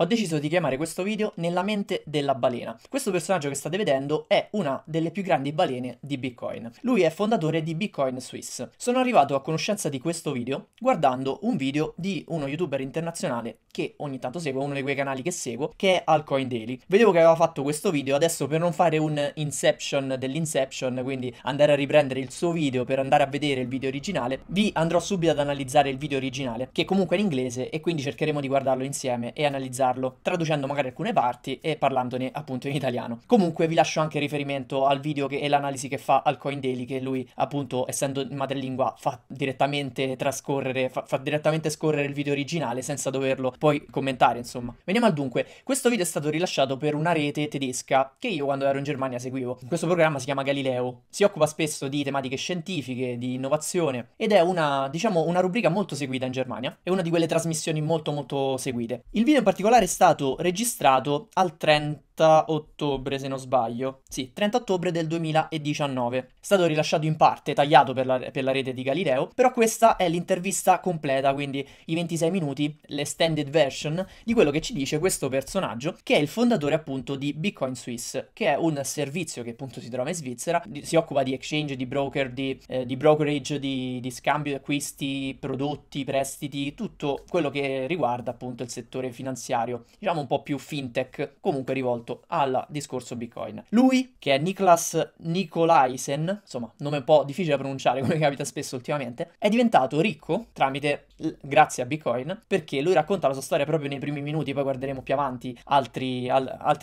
Ho deciso di chiamare questo video "Nella mente della balena". Questo personaggio che state vedendo è una delle più grandi balene di Bitcoin. Lui è fondatore di Bitcoin Suisse. Sono arrivato a conoscenza di questo video guardando un video di uno youtuber internazionale che ogni tanto seguo, uno di quei canali che seguo, che è Altcoin Daily. Vedevo che aveva fatto questo video. Adesso, per non fare un inception dell'inception, quindi andare a riprendere il suo video per andare a vedere il video originale, vi andrò subito ad analizzare il video originale, che comunque è in inglese, e quindi cercheremo di guardarlo insieme e analizzare, traducendo magari alcune parti e parlandone appunto in italiano. Comunque vi lascio anche riferimento al video e l'analisi che fa Altcoin Daily, che lui appunto, essendo in madrelingua, fa direttamente trascorrere, fa direttamente scorrere il video originale senza doverlo poi commentare, insomma. Veniamo al dunque. Questo video è stato rilasciato per una rete tedesca che io, quando ero in Germania, seguivo. Questo programma si chiama Galileo, si occupa spesso di tematiche scientifiche, di innovazione, ed è una, diciamo, una rubrica molto seguita in Germania, è una di quelle trasmissioni molto seguite. Il video in particolare è stato registrato al 30 ottobre, se non sbaglio, sì, 30 ottobre del 2019, è stato rilasciato in parte, tagliato per la rete di Galileo, però questa è l'intervista completa, quindi i 26 minuti, l'extended version, di quello che ci dice questo personaggio, che è il fondatore appunto di Bitcoin Suisse, che è un servizio che appunto si trova in Svizzera, si occupa di exchange, di broker, di brokerage, di scambio, di acquisti, prodotti, prestiti, tutto quello che riguarda appunto il settore finanziario, diciamo un po' più fintech, comunque rivolto al discorso Bitcoin. Lui, che è Niklas Nikolajsen, insomma nome un po' difficile da pronunciare come capita spesso ultimamente, è diventato ricco tramite, grazie a Bitcoin, perché lui racconta la sua storia proprio nei primi minuti, poi guarderemo più avanti altri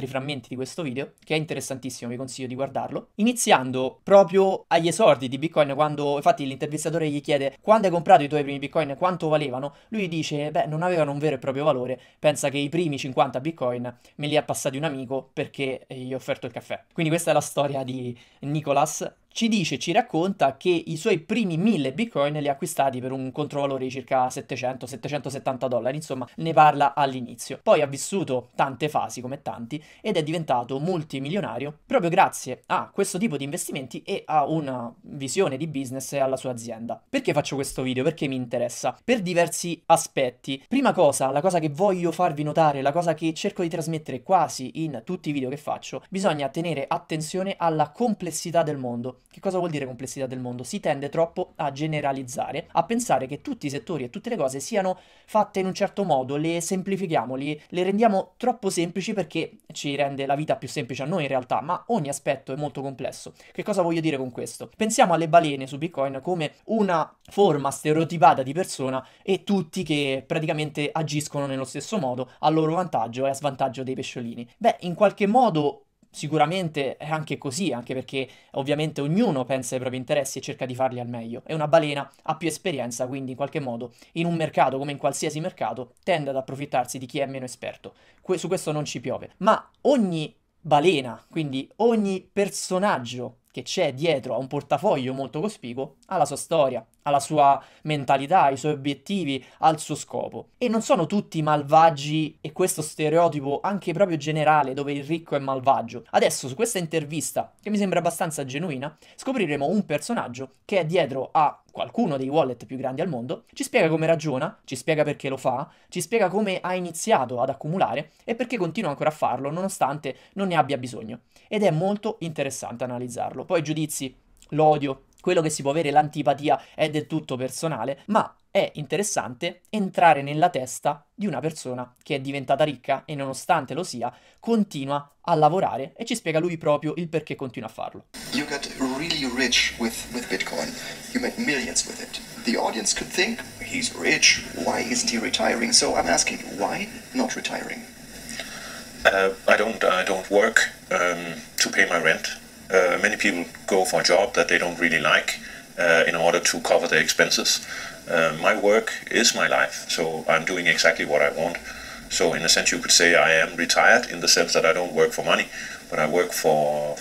frammenti di questo video, che è interessantissimo, vi consiglio di guardarlo, iniziando proprio agli esordi di Bitcoin, quando infatti l'intervistatore gli chiede quando hai comprato i tuoi primi Bitcoin, quanto valevano, lui dice beh, non avevano un vero e proprio valore, pensa che i primi 50 Bitcoin me li ha passati un amico perché gli ho offerto il caffè. Quindi questa è la storia di Niklas. Ci racconta che i suoi primi 1000 Bitcoin li ha acquistati per un controvalore di circa 700-770 dollari, insomma ne parla all'inizio. Poi ha vissuto tante fasi come tanti ed è diventato multimilionario proprio grazie a questo tipo di investimenti e a una visione di business e alla sua azienda. Perché faccio questo video? Perché mi interessa? Per diversi aspetti. Prima cosa, la cosa che voglio farvi notare, la cosa che cerco di trasmettere quasi in tutti i video che faccio, bisogna tenere attenzione alla complessità del mondo. Che cosa vuol dire complessità del mondo? Si tende troppo a generalizzare, a pensare che tutti i settori e tutte le cose siano fatte in un certo modo, le semplifichiamo, le rendiamo troppo semplici perché ci rende la vita più semplice a noi in realtà, ma ogni aspetto è molto complesso. Che cosa voglio dire con questo? Pensiamo alle balene su Bitcoin come una forma stereotipata di persona e tutti che praticamente agiscono nello stesso modo a loro vantaggio e a svantaggio dei pesciolini. Beh, in qualche modo sicuramente è anche così, anche perché ovviamente ognuno pensa ai propri interessi e cerca di farli al meglio. E una balena ha più esperienza, quindi in qualche modo, in un mercato come in qualsiasi mercato, tende ad approfittarsi di chi è meno esperto. Su questo non ci piove. Ma ogni balena, quindi ogni personaggio che c'è dietro a un portafoglio molto cospicuo, ha la sua storia, ha la sua mentalità, i suoi obiettivi, al suo scopo. E non sono tutti malvagi, e questo stereotipo anche proprio generale dove il ricco è malvagio. Adesso, su questa intervista, che mi sembra abbastanza genuina, scopriremo un personaggio che è dietro a qualcuno dei wallet più grandi al mondo, ci spiega come ragiona, ci spiega perché lo fa, ci spiega come ha iniziato ad accumulare e perché continua ancora a farlo nonostante non ne abbia bisogno. Ed è molto interessante analizzarlo. Poi i giudizi, l'odio, quello che si può avere, l'antipatia, è del tutto personale, ma è interessante entrare nella testa di una persona che è diventata ricca e, nonostante lo sia, continua a lavorare, e ci spiega lui proprio il perché continua a farlo. You got really rich with Bitcoin. You made millions with it. The audience could think he's rich, why isn't he retiring? So I'm asking, why not retiring? I don't work to pay my rent. Many people go for a job that they don't really like in order to cover their expenses. My work is my life, so I'm doing exactly what I want. So in a sense you could say I am retired, in the sense that I don't work for money, but I work for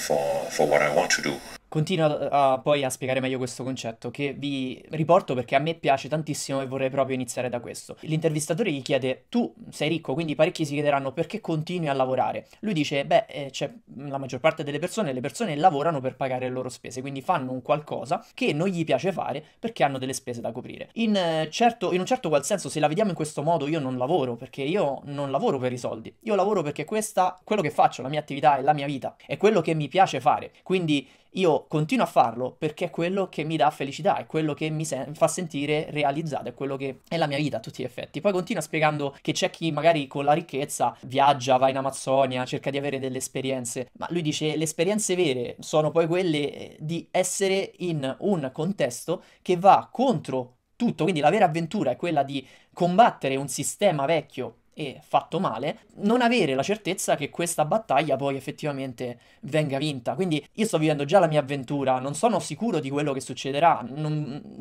what I want to do. Continuo poi a spiegare meglio questo concetto che vi riporto perché a me piace tantissimo e vorrei proprio iniziare da questo. L'intervistatore gli chiede: tu sei ricco, quindi parecchi si chiederanno perché continui a lavorare. Lui dice: beh, c'è la maggior parte delle persone, le persone lavorano per pagare le loro spese, quindi fanno un qualcosa che non gli piace fare perché hanno delle spese da coprire. In un certo qual senso, se la vediamo in questo modo, io non lavoro perché io non lavoro per i soldi, io lavoro perché quello che faccio, la mia attività, è la mia vita, è quello che mi piace fare, quindi io continuo a farlo perché è quello che mi dà felicità, è quello che mi fa sentire realizzato, è quello che è la mia vita a tutti gli effetti. Poi continua spiegando che c'è chi magari con la ricchezza viaggia, va in Amazzonia, cerca di avere delle esperienze, ma lui dice: le esperienze vere sono poi quelle di essere in un contesto che va contro tutto, quindi la vera avventura è quella di combattere un sistema vecchio e fatto male, non avere la certezza che questa battaglia poi effettivamente venga vinta. Quindi io sto vivendo già la mia avventura, non sono sicuro di quello che succederà,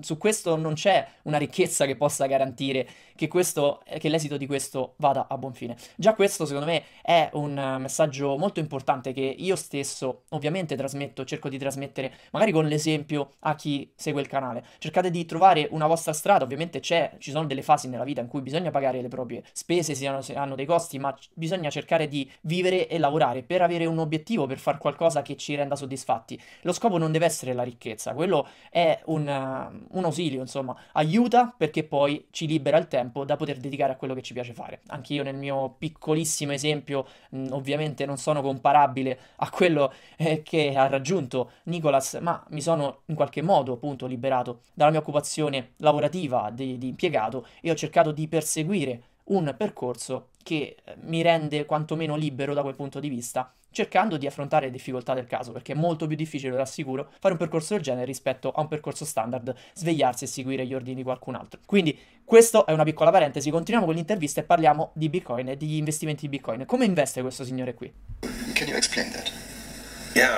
su questo non c'è una ricchezza che possa garantire che l'esito di questo vada a buon fine. Già questo secondo me è un messaggio molto importante che io stesso ovviamente trasmetto, cerco di trasmettere magari con l'esempio a chi segue il canale. Cercate di trovare una vostra strada, ovviamente ci sono delle fasi nella vita in cui bisogna pagare le proprie spese, hanno dei costi, ma bisogna cercare di vivere e lavorare per avere un obiettivo, per fare qualcosa che ci renda soddisfatti. Lo scopo non deve essere la ricchezza, quello è un ausilio, insomma, aiuta perché poi ci libera il tempo da poter dedicare a quello che ci piace fare. Anche io nel mio piccolissimo esempio, ovviamente non sono comparabile a quello che ha raggiunto Niklas, ma mi sono in qualche modo appunto liberato dalla mia occupazione lavorativa di impiegato e ho cercato di perseguire un percorso che mi rende quantomeno libero da quel punto di vista, cercando di affrontare le difficoltà del caso, perché è molto più difficile, lo rassicuro, fare un percorso del genere rispetto a un percorso standard, svegliarsi e seguire gli ordini di qualcun altro. Quindi questa è una piccola parentesi, continuiamo con l'intervista e parliamo di Bitcoin e degli investimenti di Bitcoin. Come investe questo signore qui? Can you explain that? Yeah,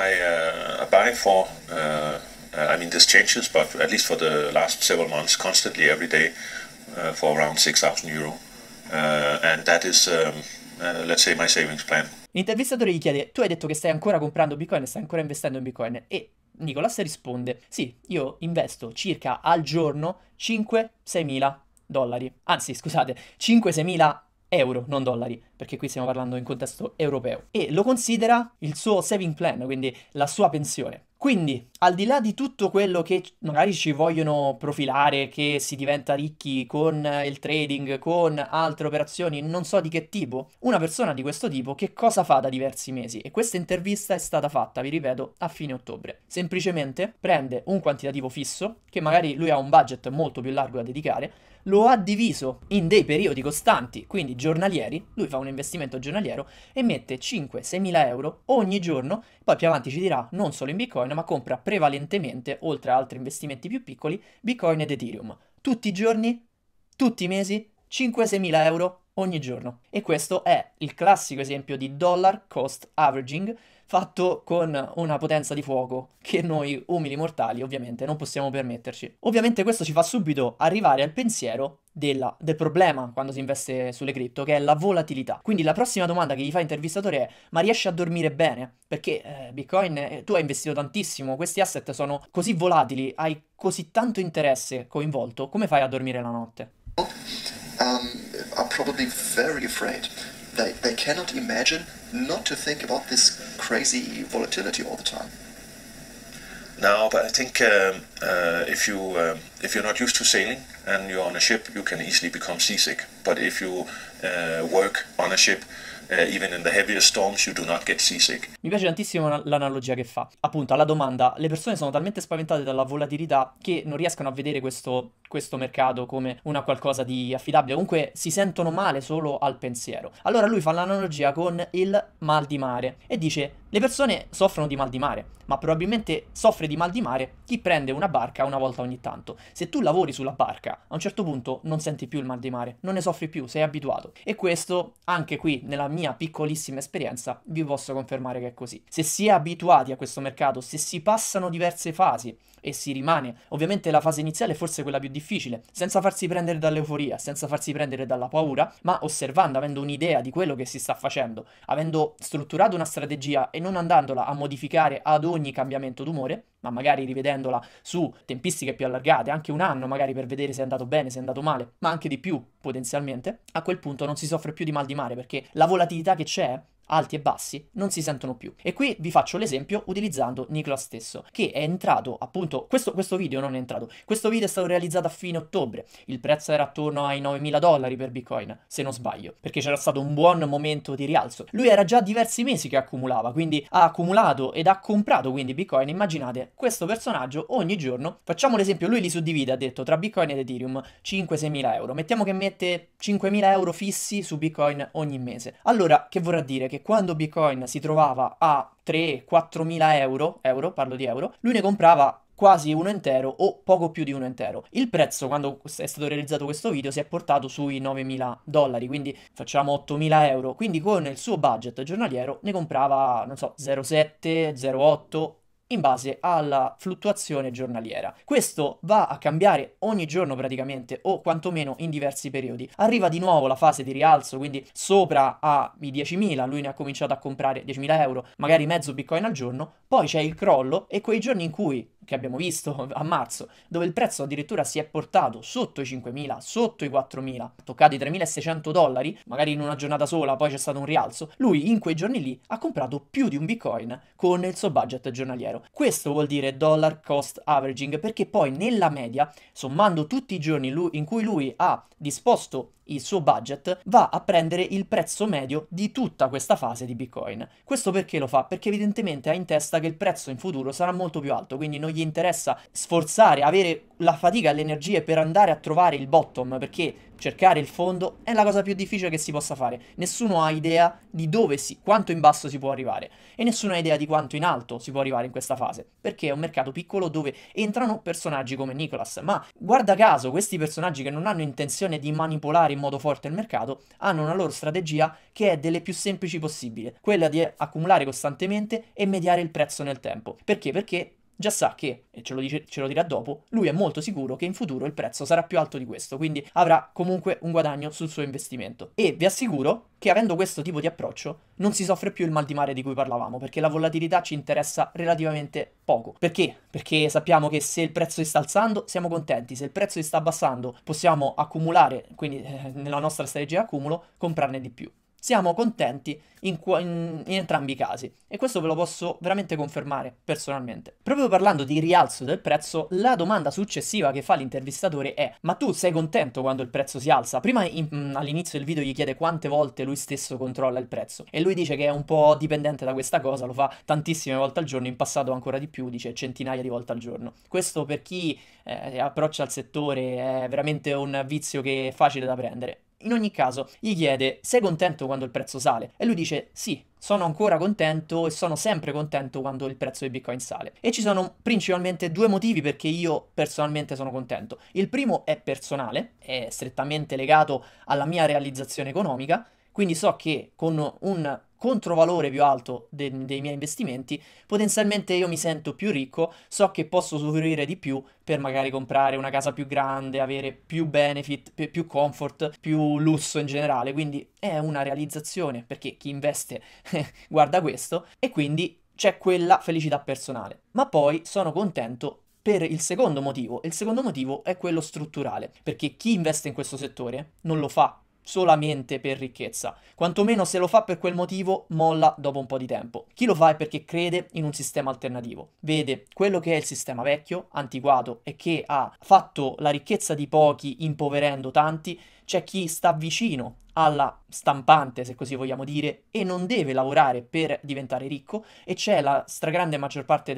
I buy for I mean this changes, but at least for the last several months constantly every day for around 6,000 euro. And that is, let's say, my savings plan. L'intervistatore gli chiede: tu hai detto che stai ancora comprando Bitcoin, stai ancora investendo in Bitcoin? E Niklas risponde: sì, io investo circa al giorno 5-6 mila dollari. Anzi, scusate, 5-6 mila euro, non dollari, perché qui stiamo parlando in contesto europeo. E lo considera il suo saving plan, quindi la sua pensione. Quindi, al di là di tutto quello che magari ci vogliono profilare, che si diventa ricchi con il trading, con altre operazioni, non so di che tipo, una persona di questo tipo che cosa fa da diversi mesi? E questa intervista è stata fatta, vi ripeto, a fine ottobre. Semplicemente prende un quantitativo fisso, che magari lui ha un budget molto più largo da dedicare, lo ha diviso in dei periodi costanti, quindi giornalieri, lui fa un investimento giornaliero e mette 5-6 mila euro ogni giorno, poi più avanti ci dirà non solo in Bitcoin, ma compra prevalentemente, oltre a altri investimenti più piccoli, Bitcoin ed Ethereum. Tutti i giorni, tutti i mesi, 5-6 mila euro ogni giorno. E questo è il classico esempio di dollar cost averaging, fatto con una potenza di fuoco che noi umili mortali ovviamente non possiamo permetterci. Ovviamente questo ci fa subito arrivare al pensiero del problema quando si investe sulle cripto, che è la volatilità. Quindi la prossima domanda che gli fa l'intervistatore è: ma riesci a dormire bene? Perché Bitcoin, tu hai investito tantissimo, questi asset sono così volatili, hai così tanto interesse coinvolto, come fai a dormire la notte? I'm probably very afraid. They cannot imagine not to think about this crazy volatility all the time. No, but I think if you're not used to sailing and you're on a ship, you can easily become seasick. But if you work on a ship, even in the heaviest storms, you do not get seasick. Mi piace tantissimo l'analogia che fa. Appunto, alla domanda, le persone sono talmente spaventate dalla volatilità che non riescono a vedere questo mercato come una qualcosa di affidabile, comunque si sentono male solo al pensiero. Allora lui fa l'analogia con il mal di mare e dice: le persone soffrono di mal di mare, ma probabilmente soffre di mal di mare chi prende una barca una volta ogni tanto. Se tu lavori sulla barca, a un certo punto non senti più il mal di mare, non ne soffri più, sei abituato. E questo, anche qui, nella mia piccolissima esperienza, vi posso confermare che è così. Se si è abituati a questo mercato, se si passano diverse fasi e si rimane, ovviamente la fase iniziale è forse quella più difficile, senza farsi prendere dall'euforia, senza farsi prendere dalla paura, ma osservando, avendo un'idea di quello che si sta facendo, avendo strutturato una strategia e non andandola a modificare ad ogni cambiamento d'umore, ma magari rivedendola su tempistiche più allargate, anche un anno magari, per vedere se è andato bene, se è andato male, ma anche di più potenzialmente, a quel punto non si soffre più di mal di mare, perché la volatilità che c'è, alti e bassi, non si sentono più. E qui vi faccio l'esempio utilizzando Niklas stesso, che è entrato appunto, questo video non è entrato, questo video è stato realizzato a fine ottobre, il prezzo era attorno ai $9.000 per Bitcoin, se non sbaglio, perché c'era stato un buon momento di rialzo. Lui era già diversi mesi che accumulava, quindi ha accumulato ed ha comprato quindi Bitcoin. Immaginate questo personaggio ogni giorno, facciamo l'esempio, lui li suddivide, ha detto, tra Bitcoin ed Ethereum, 5-6 mila euro, mettiamo che mette 5.000 euro fissi su Bitcoin ogni mese. Allora che vorrà dire? Che quando Bitcoin si trovava a 3-4 mila euro, parlo di euro, lui ne comprava quasi uno intero o poco più di uno intero. Il prezzo, quando è stato realizzato questo video, si è portato sui $9.000, quindi facciamo 8.000 euro, quindi con il suo budget giornaliero ne comprava, non so, 0,7, 0,8, in base alla fluttuazione giornaliera. Questo va a cambiare ogni giorno praticamente, o quantomeno in diversi periodi. Arriva di nuovo la fase di rialzo, quindi sopra ai 10.000, lui ne ha cominciato a comprare 10.000 euro, magari mezzo Bitcoin al giorno, poi c'è il crollo e quei giorni in cui, che abbiamo visto a marzo, dove il prezzo addirittura si è portato sotto i 5.000, sotto i 4.000, ha toccato i $3.600, magari in una giornata sola, poi c'è stato un rialzo, lui in quei giorni lì ha comprato più di un Bitcoin con il suo budget giornaliero. Questo vuol dire dollar cost averaging, perché poi nella media, sommando tutti i giorni in cui lui ha disposto il suo budget, va a prendere il prezzo medio di tutta questa fase di Bitcoin. Questo perché lo fa? Perché evidentemente ha in testa che il prezzo in futuro sarà molto più alto, quindi non gli interessa sforzare, avere la fatica e le energie per andare a trovare il bottom, perché cercare il fondo è la cosa più difficile che si possa fare. Nessuno ha idea di dove quanto in basso si può arrivare, e nessuno ha idea di quanto in alto si può arrivare in questa fase, perché è un mercato piccolo dove entrano personaggi come Niklas. Ma guarda caso questi personaggi, che non hanno intenzione di manipolare in modo forte il mercato, hanno una loro strategia che è delle più semplici possibile, quella di accumulare costantemente e mediare il prezzo nel tempo. Perché? Perché già sa che, e ce lo dirà dopo, lui è molto sicuro che in futuro il prezzo sarà più alto di questo, quindi avrà comunque un guadagno sul suo investimento. E vi assicuro che avendo questo tipo di approccio non si soffre più il mal di mare di cui parlavamo, perché la volatilità ci interessa relativamente poco. Perché? Perché sappiamo che se il prezzo si sta alzando siamo contenti, se il prezzo si sta abbassando possiamo accumulare, quindi nella nostra strategia accumulo, comprarne di più. Siamo contenti in entrambi i casi, e questo ve lo posso veramente confermare personalmente. Proprio parlando di rialzo del prezzo, la domanda successiva che fa l'intervistatore è: ma tu sei contento quando il prezzo si alza? Prima all'inizio del video gli chiede quante volte lui stesso controlla il prezzo, e lui dice che è un po' dipendente da questa cosa, lo fa tantissime volte al giorno, in passato ancora di più, dice centinaia di volte al giorno. Questo per chi approccia al settore è veramente un vizio che è facile da prendere. In ogni caso gli chiede: sei contento quando il prezzo sale? E lui dice sì, sono ancora contento e sono sempre contento quando il prezzo di Bitcoin sale. E ci sono principalmente due motivi perché io personalmente sono contento. Il primo è personale, è strettamente legato alla mia realizzazione economica, quindi so che con un controvalore più alto dei miei investimenti potenzialmente io mi sento più ricco, so che posso usufruire di più per magari comprare una casa più grande, avere più benefit, più comfort, più lusso in generale, quindi è una realizzazione, perché chi investe guarda questo, e quindi c'è quella felicità personale. Ma poi sono contento per il secondo motivo, e il secondo motivo è quello strutturale, perché chi investe in questo settore non lo fa solamente per ricchezza, quantomeno se lo fa per quel motivo molla dopo un po' di tempo. Chi lo fa è perché crede in un sistema alternativo, vede quello che è il sistema vecchio, antiquato, e che ha fatto la ricchezza di pochi impoverendo tanti. C'è chi sta vicino alla stampante, se così vogliamo dire, e non deve lavorare per diventare ricco, e c'è la stragrande maggioranza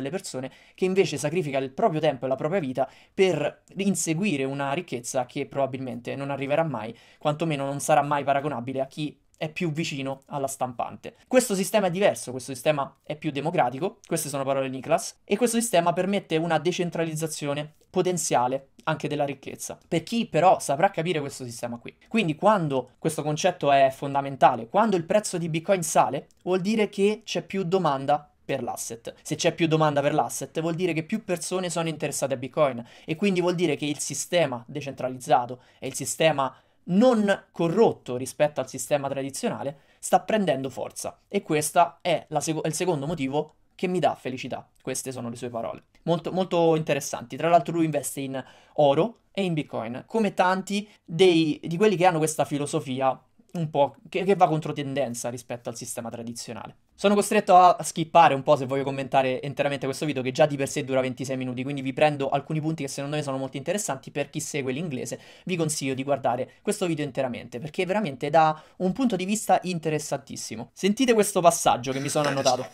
delle persone che invece sacrifica il proprio tempo e la propria vita per inseguire una ricchezza che probabilmente non arriverà mai, quantomeno non sarà mai paragonabile a chi è più vicino alla stampante. Questo sistema è diverso, questo sistema è più democratico, queste sono parole di Niklas, e questo sistema permette una decentralizzazione potenziale anche della ricchezza, per chi però saprà capire questo sistema qui. Quindi quando questo concetto è fondamentale, quando il prezzo di Bitcoin sale vuol dire che c'è più domanda per l'asset. Se c'è più domanda per l'asset vuol dire che più persone sono interessate a Bitcoin, e quindi vuol dire che il sistema decentralizzato e il sistema non corrotto rispetto al sistema tradizionale sta prendendo forza, e questo è il secondo motivo che mi dà felicità. Queste sono le sue parole. Molto interessanti. Tra l'altro lui investe in oro e in Bitcoin, come tanti di quelli che hanno questa filosofia un po' che va contro tendenza rispetto al sistema tradizionale. Sono costretto a skippare un po' se voglio commentare interamente questo video, che già di per sé dura 26 minuti, quindi vi prendo alcuni punti che secondo me sono molto interessanti. Per chi segue l'inglese vi consiglio di guardare questo video interamente, perché veramente dà un punto di vista interessantissimo. Sentite questo passaggio che mi sono annotato.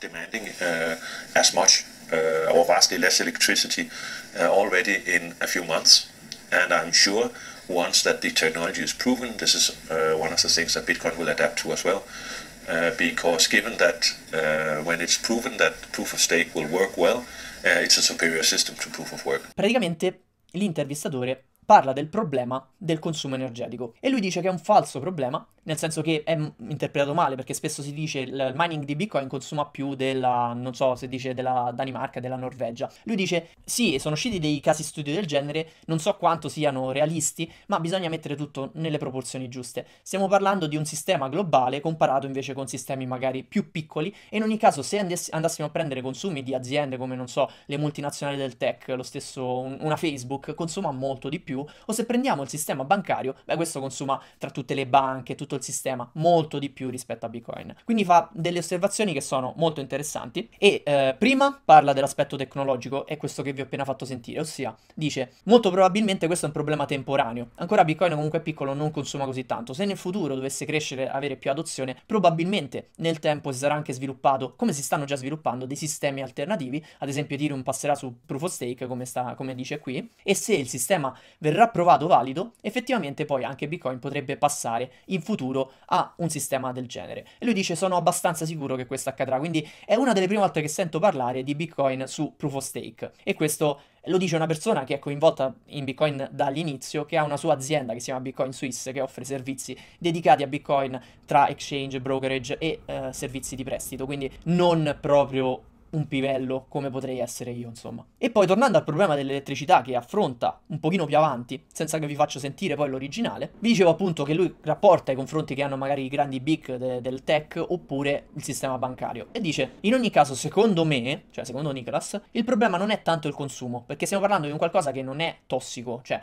Once that the technology is proven, this is one of the things that Bitcoin will adapt to as well, because given that when it's proven that proof of stake will work well, it's a superior system to proof of work. Praticamente l'intervistatore parla del problema del consumo energetico e lui dice che è un falso problema, nel senso che è interpretato male, perché spesso si dice il mining di Bitcoin consuma più della, non so se dice della Danimarca, della Norvegia. Lui dice sì, sono usciti dei casi studi del genere, non so quanto siano realisti, ma bisogna mettere tutto nelle proporzioni giuste. Stiamo parlando di un sistema globale comparato invece con sistemi magari più piccoli, e in ogni caso se andassimo a prendere consumi di aziende come, non so, le multinazionali del tech, lo stesso una Facebook consuma molto di più, o se prendiamo il sistema bancario, beh, questo consuma tra tutte le banche, tutto il sistema, molto di più rispetto a Bitcoin. Quindi fa delle osservazioni che sono molto interessanti e prima parla dell'aspetto tecnologico, è questo che vi ho appena fatto sentire, ossia dice molto probabilmente questo è un problema temporaneo, ancora Bitcoin comunque è piccolo, non consuma così tanto, se nel futuro dovesse crescere, avere più adozione, probabilmente nel tempo si sarà anche sviluppato, come si stanno già sviluppando, dei sistemi alternativi, ad esempio Ethereum passerà su Proof of Stake come dice qui, e se il sistema verrà provato valido, effettivamente poi anche Bitcoin potrebbe passare in futuro a un sistema del genere. E lui dice sono abbastanza sicuro che questo accadrà, quindi è una delle prime volte che sento parlare di Bitcoin su Proof of Stake, e questo lo dice una persona che è coinvolta in Bitcoin dall'inizio, che ha una sua azienda che si chiama Bitcoin Suisse, che offre servizi dedicati a Bitcoin tra exchange, brokerage e servizi di prestito, quindi non proprio un pivello come potrei essere io, insomma. E poi tornando al problema dell'elettricità, che affronta un pochino più avanti, senza che vi faccio sentire poi l'originale, vi dicevo appunto che lui rapporta i confronti che hanno magari i grandi big del tech oppure il sistema bancario, e dice in ogni caso secondo me, cioè secondo Niklas, il problema non è tanto il consumo, perché stiamo parlando di un qualcosa che non è tossico, cioè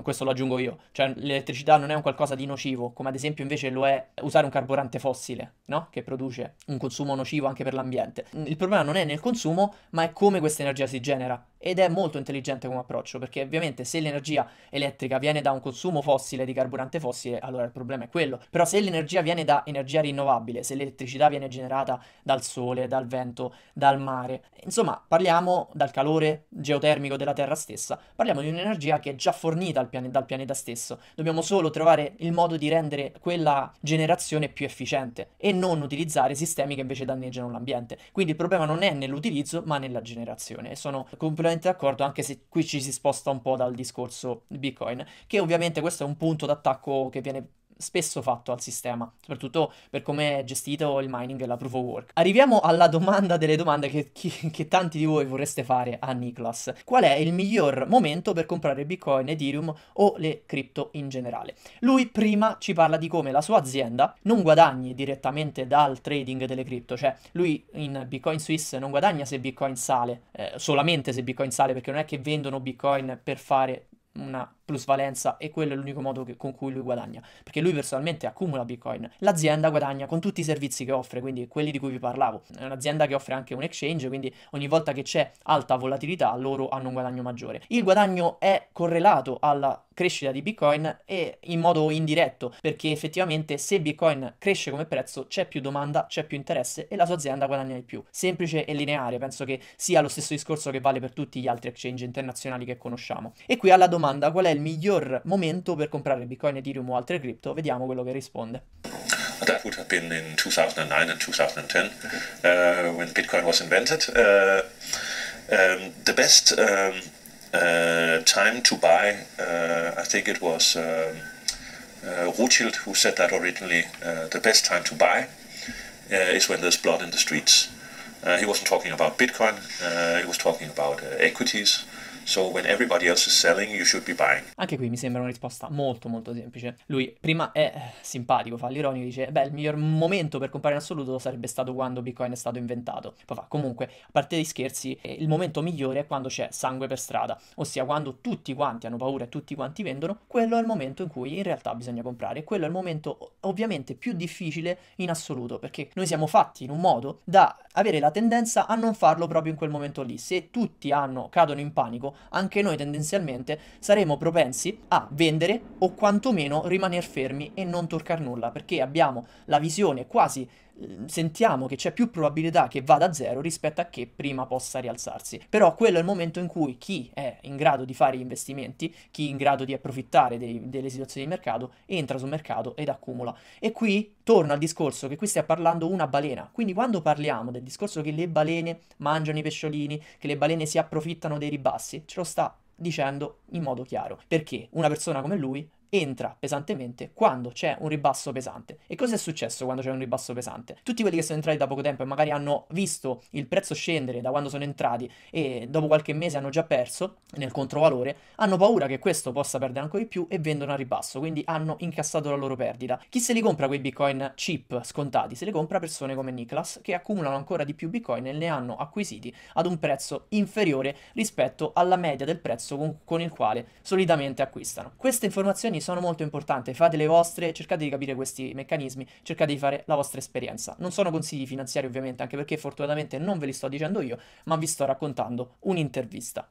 questo lo aggiungo io, cioè l'elettricità non è un qualcosa di nocivo, come ad esempio invece lo è usare un carburante fossile, no? Che produce un consumo nocivo anche per l'ambiente. Il problema non è nel consumo, ma è come questa energia si genera, ed è molto intelligente come approccio, perché ovviamente se l'energia elettrica viene da un consumo fossile di carburante fossile, allora il problema è quello, però se l'energia viene da energia rinnovabile, se l'elettricità viene generata dal sole, dal vento, dal mare, insomma parliamo dal calore geotermico della terra stessa, parliamo di un'energia che è già fornita dal pianeta stesso, dobbiamo solo trovare il modo di rendere quella generazione più efficiente e non utilizzare sistemi che invece danneggiano l'ambiente. Quindi il problema non è nell'utilizzo ma nella generazione, e sono completamente d'accordo, anche se qui ci si sposta un po' dal discorso Bitcoin, che ovviamente questo è un punto d'attacco che viene spesso fatto al sistema, soprattutto per come è gestito il mining e la proof of work. Arriviamo alla domanda delle domande che tanti di voi vorreste fare a Niklas. Qual è il miglior momento per comprare Bitcoin, Ethereum o le cripto in generale? Lui prima ci parla di come la sua azienda non guadagni direttamente dal trading delle cripto, cioè lui in Bitcoin Suisse non guadagna se Bitcoin sale, solamente se Bitcoin sale, perché non è che vendono Bitcoin per fare una plusvalenza e quello è l'unico modo con cui lui guadagna, perché lui personalmente accumula Bitcoin. L'azienda guadagna con tutti i servizi che offre, quindi quelli di cui vi parlavo. È un'azienda che offre anche un exchange, quindi ogni volta che c'è alta volatilità loro hanno un guadagno maggiore. Il guadagno è correlato alla crescita di Bitcoin e in modo indiretto, perché effettivamente se Bitcoin cresce come prezzo c'è più domanda, c'è più interesse e la sua azienda guadagna di più. Semplice e lineare, penso che sia lo stesso discorso che vale per tutti gli altri exchange internazionali che conosciamo. E qui alla domanda qual è il miglior momento per comprare Bitcoin, Ethereum o altre cripto, vediamo quello che risponde. That would have been in 2009 and 2010 when Bitcoin was invented. The best time to buy, I think it was Rothschild who said that originally, the best time to buy is when there's blood in the streets. He wasn't talking about Bitcoin, he was talking about equities. So when everybody else is selling, you should be buying. Anche qui mi sembra una risposta molto semplice. Lui prima è simpatico, fa l'ironico, dice beh, il miglior momento per comprare in assoluto sarebbe stato quando Bitcoin è stato inventato. Poi fa comunque, a parte gli scherzi, il momento migliore è quando c'è sangue per strada, ossia quando tutti quanti hanno paura e tutti quanti vendono. Quello è il momento in cui in realtà bisogna comprare. Quello è il momento ovviamente più difficile in assoluto, perché noi siamo fatti in un modo da avere la tendenza a non farlo proprio in quel momento lì. Se tutti cadono in panico, anche noi tendenzialmente saremo propensi a vendere o quantomeno rimanere fermi e non toccare nulla, perché abbiamo la visione quasi, sentiamo che c'è più probabilità che vada a zero rispetto a che prima possa rialzarsi. Però quello è il momento in cui chi è in grado di fare gli investimenti, chi è in grado di approfittare delle situazioni di mercato, entra sul mercato ed accumula. E qui torno al discorso che qui stiamo parlando una balena, quindi quando parliamo del discorso che le balene mangiano i pesciolini, che le balene si approfittano dei ribassi, ce lo sta dicendo in modo chiaro, perché una persona come lui entra pesantemente quando c'è un ribasso pesante. E cosa è successo quando c'è un ribasso pesante? Tutti quelli che sono entrati da poco tempo e magari hanno visto il prezzo scendere da quando sono entrati e dopo qualche mese hanno già perso nel controvalore, hanno paura che questo possa perdere ancora di più e vendono a ribasso, quindi hanno incassato la loro perdita. Chi se li compra quei bitcoin cheap scontati? Se li compra persone come Niklas, che accumulano ancora di più bitcoin e ne hanno acquisiti ad un prezzo inferiore rispetto alla media del prezzo con il quale solitamente acquistano. Queste informazioni sono molto importanti, fate le vostre, cercate di capire questi meccanismi, cercate di fare la vostra esperienza. Non sono consigli finanziari ovviamente, anche perché fortunatamente non ve li sto dicendo io, ma vi sto raccontando un'intervista.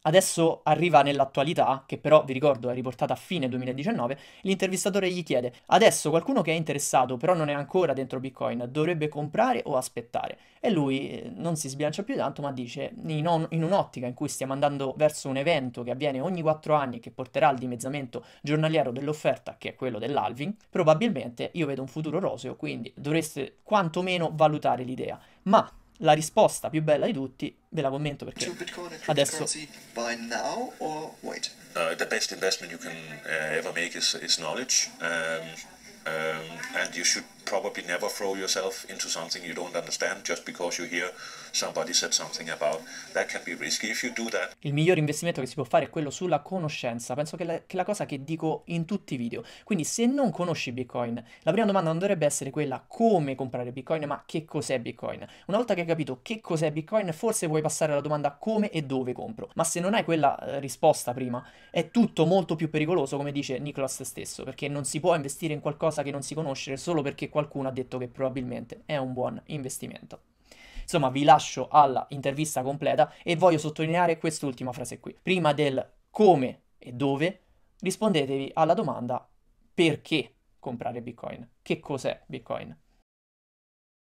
Adesso arriva nell'attualità, che però vi ricordo è riportata a fine 2019, l'intervistatore gli chiede: adesso qualcuno che è interessato però non è ancora dentro Bitcoin, dovrebbe comprare o aspettare? E lui non si sbilancia più tanto, ma dice in un'ottica in cui stiamo andando verso un evento che avviene ogni 4 anni, che porterà al dimezzamento giornaliero dell'offerta, che è quello dell'halving, probabilmente io vedo un futuro roseo, quindi dovreste quantomeno valutare l'idea. Ma la risposta più bella di tutti ve la commento, perché adesso the best investment you can ever make is knowledge. And you should probably never throw yourself into something you don't understand just because you hear somebody said something about. That can be risky if you do that. Il miglior investimento che si può fare è quello sulla conoscenza. Penso che la cosa che dico in tutti i video. Quindi se non conosci Bitcoin, la prima domanda non dovrebbe essere quella come comprare Bitcoin, ma che cos'è Bitcoin. Una volta che hai capito che cos'è Bitcoin, forse puoi passare alla domanda come e dove compro. Ma se non hai quella risposta prima, è tutto molto più pericoloso, come dice Niklas stesso, perché non si può investire in qualcosa che non si conosce solo perché qualcuno ha detto che probabilmente è un buon investimento. Insomma, vi lascio alla intervista completa e voglio sottolineare quest'ultima frase qui. Prima del come e dove, rispondetevi alla domanda perché comprare Bitcoin. Che cos'è Bitcoin?